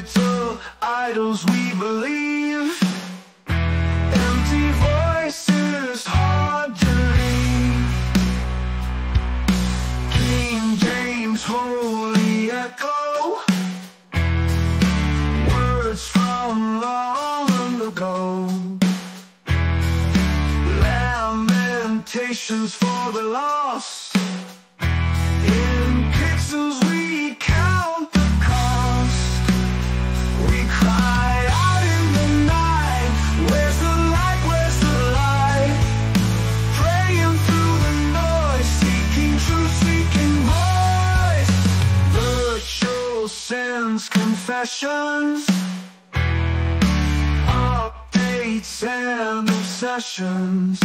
digital idols we believe, empty voices hard to leave. King James holy echo, words from long ago, lamentations for the lost. Confessions, updates and obsessions.